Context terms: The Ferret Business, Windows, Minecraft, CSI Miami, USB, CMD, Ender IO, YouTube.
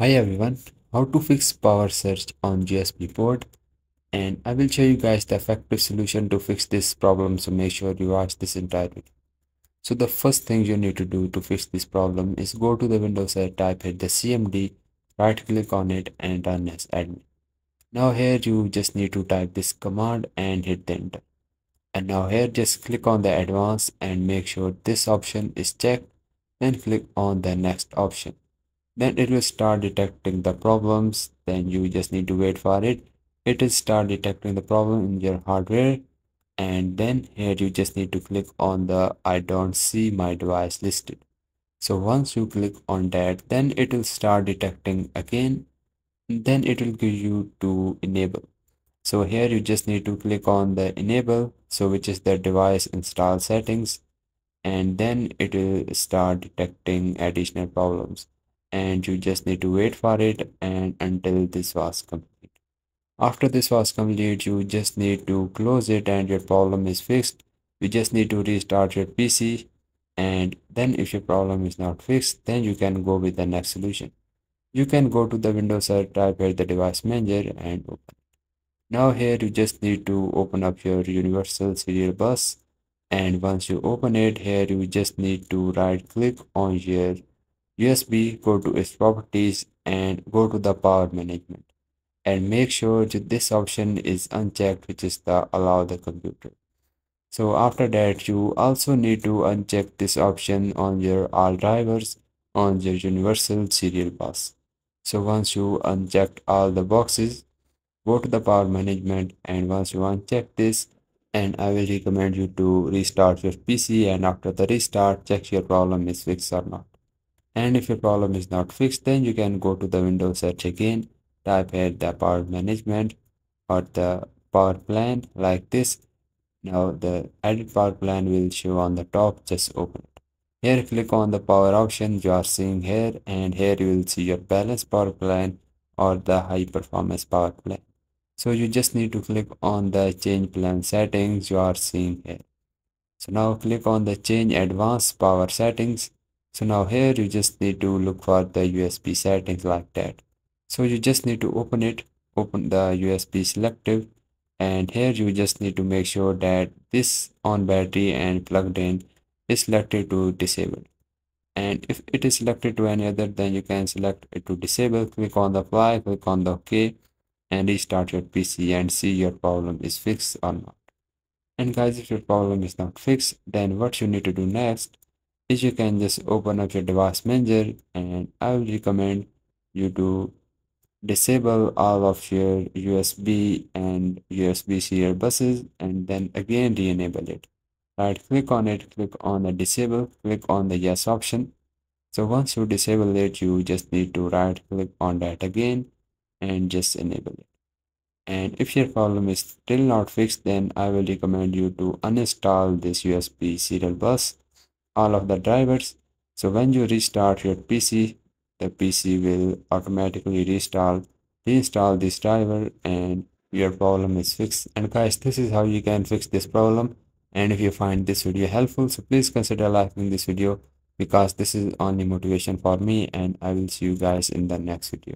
Hi everyone, how to fix power surge on USB board, and I will show you guys the effective solution to fix this problem, so make sure you watch this entire video. So the first thing you need to do to fix this problem is go to the Windows side, type hit the CMD, right click on it and run as admin. Now here you just need to type this command and hit the enter. And now here just click on the advanced and make sure this option is checked, then click on the next option. Then it will start detecting the problems. Then you just need to wait for it. It will start detecting the problem in your hardware. And then here you just need to click on the I don't see my device listed. So once you click on that, then it will start detecting again. Then it will give you to enable. So here you just need to click on the enable, so which is the device install settings. And then it will start detecting additional problems. And you just need to wait for it and until this was complete. After this was complete, you just need to close it and your problem is fixed. You just need to restart your PC, and then if your problem is not fixed, then you can go with the next solution. You can go to the Windows side, type here the device manager and open it. Now here you just need to open up your universal serial bus, and once you open it, here you just need to right click on your USB, go to its properties and go to the power management, and make sure that this option is unchecked, which is the allow the computer. So after that, you also need to uncheck this option on your all drivers on your universal serial bus. So once you uncheck all the boxes, go to the power management, and once you uncheck this, and I will recommend you to restart your PC, and after the restart, check your problem is fixed or not. And if your problem is not fixed, then you can go to the Windows search again, type here the power management or the power plan like this. Now the edit power plan will show on the top, just open it. Here click on the power option you are seeing here, and here you will see your balanced power plan or the high performance power plan. So you just need to click on the change plan settings you are seeing here. So now click on the change advanced power settings. So now here you just need to look for the USB settings like that. So you just need to open it, open the USB selective, and here you just need to make sure that this on battery and plugged in is selected to disabled. And if it is selected to any other, then you can select it to disable, click on the apply, click on the OK, and restart your PC and see your problem is fixed or not. And guys, if your problem is not fixed, then what you need to do next is you can just open up your device manager, and I will recommend you to disable all of your USB and USB serial buses, and then again re-enable it. Right click on it, click on the disable, click on the yes option. So once you disable it, you just need to right click on that again and just enable it. And if your problem is still not fixed, then I will recommend you to uninstall this USB serial bus, all of the drivers. So when you restart your PC, the PC will automatically reinstall this driver, and your problem is fixed. And guys, this is how you can fix this problem. And if you find this video helpful, so please consider liking this video, because this is only motivation for me, and I will see you guys in the next video.